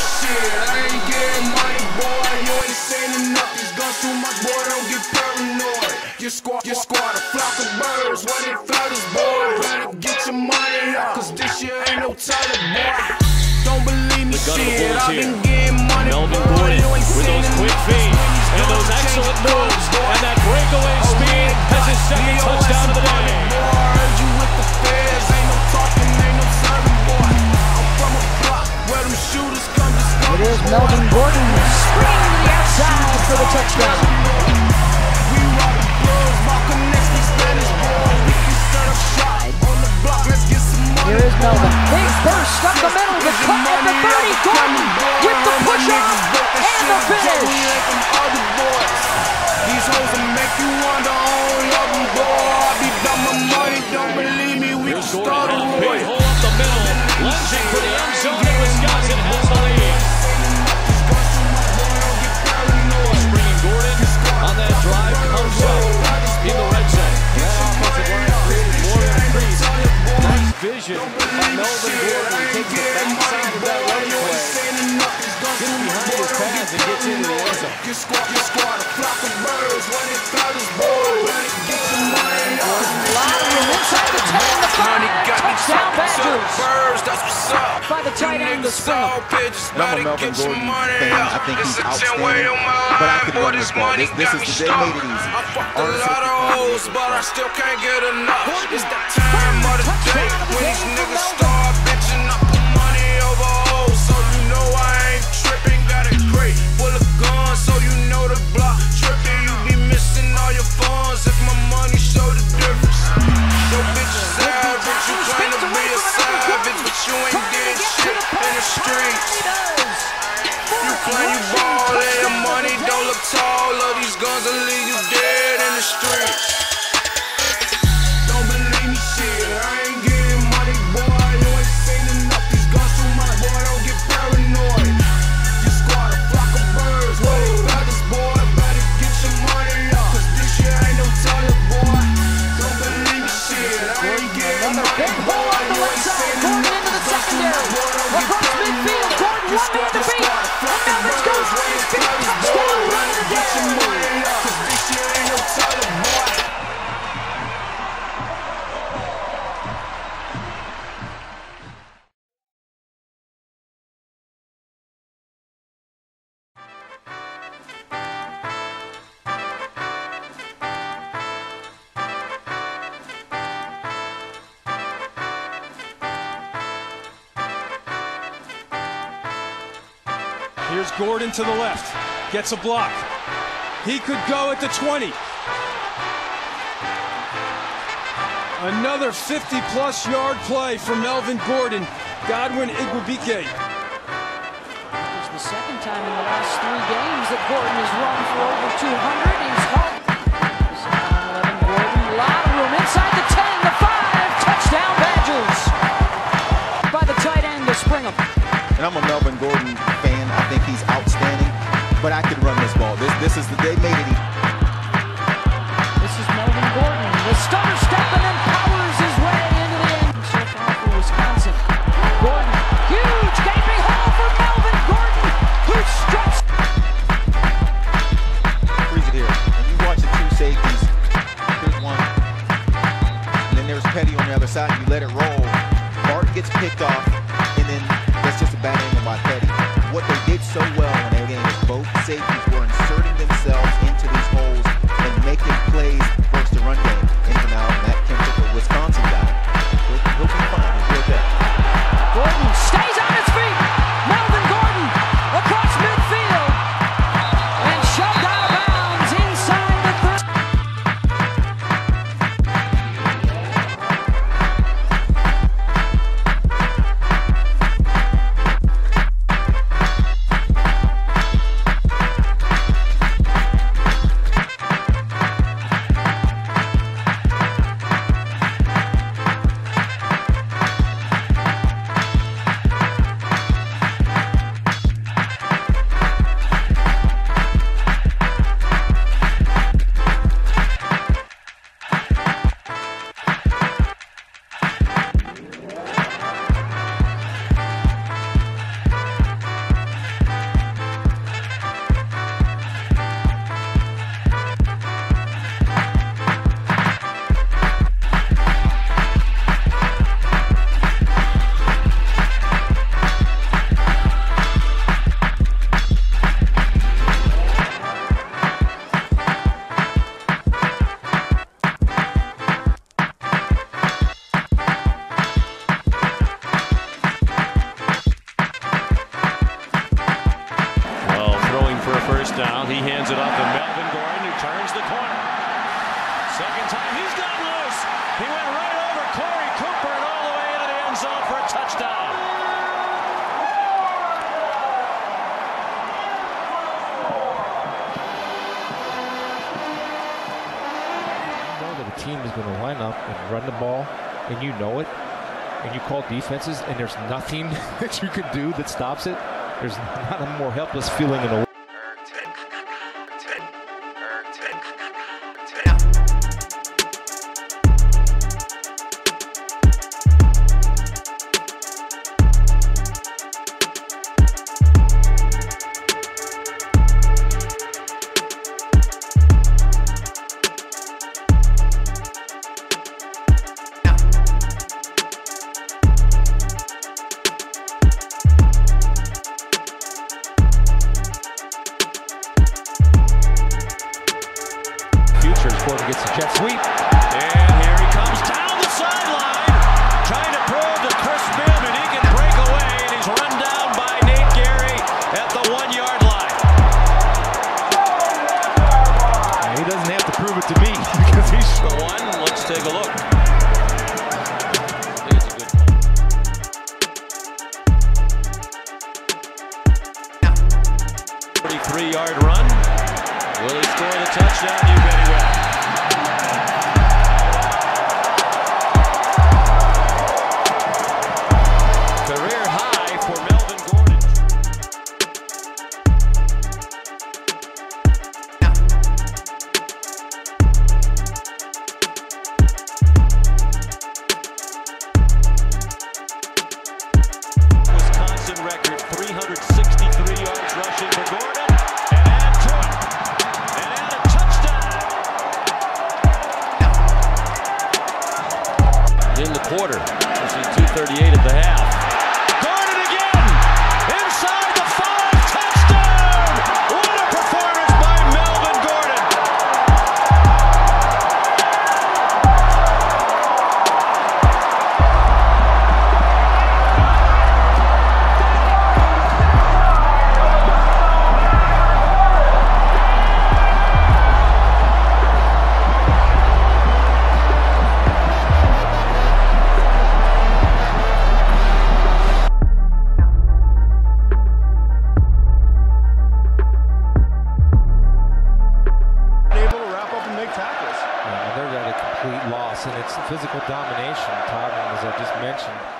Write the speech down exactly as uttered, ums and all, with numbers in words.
shit, I ain't getting money, boy. You ain't saying enough. These guns too much, boy. Don't get paranoid. Your squad, your squad, a flock of birds. Why they flutters, boy? Better get your money up, cause this year ain't no title, boy. Don't believe me, shit. I've been getting money, Melvin Gordon, with those quick feet and those excellent moves and that breakaway speed. That's his second touchdown of the day. It is Melvin Gordon sprinting to the outside for the touchdown. We rock the gloves, walking next to Spanish boys. We can set up shop on the block. Let's get some money. Here is Melvin. Big burst up the middle, the cut at the thirty. Gordon with the push off and the finish. These hoes will make you wonder all of them, boy. I be done my money, don't believe me. We can start a big hole up the middle, lunging for the end zone. Wisconsin has the lead. Vision of Melvin Gordon takes the backside of that right away, gets behind his pass and gets into the end zone. Your squad, your squad, a flock of birds, when it flutters, boy, when it gets in line. Lying inside the ten, the five, touchdown Badgers. By the tight end, the Springham. I'm a Melvin Gordon fan. I think he's outstanding, but I could run this ball. This, this is the day made it easy. I lot of hoes, but I still can't get enough. It's that time of the day when these niggas start bitching up the money over hoes. So you know I ain't tripping. Got a crate full of guns, so you know the block tripping. You be missing all your funds if my money show the difference. Your bitch is average, you claim to be a savage, but you ain't did shit in the streets. You claim you ballin', your money don't look tall. All these guns will leave you dead in the streets. Here's Gordon to the left, gets a block. He could go at the twenty. Another fifty plus yard play from Melvin Gordon. Godwin Igwebike. It's the second time in the last three games that Gordon has run for over two hundred. He's caught. Melvin Gordon, a lot of room inside the ten, the five, touchdown Badgers. By the tight end, the Springham. And I'm a Melvin Gordon fan. I think he's outstanding, but I could run this ball. This this is the day made it. This is Melvin Gordon, the stutter step, and then powers his way into the end. So far for Wisconsin, Gordon, huge gaping hole for Melvin Gordon, who struts. Freeze it here. And you watch the two safeties. Here's one, and then there's Petty on the other side. You let it roll. Bart gets picked off, and then that's just a bad angle by Petty. What they did so well in their game is both safeties were inserting themselves into these holes and making plays versus the run game. And now Matt Kemper, the Wisconsin guy, he'll, he'll be fine. He'll be okay. Gordon stays on his feet. Melvin Gordon across midfield and shoved out of bounds inside the third. down. He hands it off to Melvin Gordon, who turns the corner. Second time, he's got loose. He went right over Corey Cooper and all the way into the end zone for a touchdown. You know that a team is going to line up and run the ball, and you know it, and you call defenses, and there's nothing that you can do that stops it. There's not a more helpless feeling in the world. Gordon gets a jet sweep, and here he comes down the sideline, trying to prove to Chris Melvin he can break away, and he's run down by Nate Gary at the one-yard line. He doesn't have to prove it to me, because he's the one. Let's take a look. thirty-three yard run. Will he score the touchdown? You bet he will. three hundred sixty-three yards rushing for Gordon, and add to it, and add a touchdown. In the quarter, this is two thirty-eight at the half. Gordon again, inside the five, touchdown! What a performance by Melvin Gordon! Loss, and it's physical domination, Todd, as I just mentioned.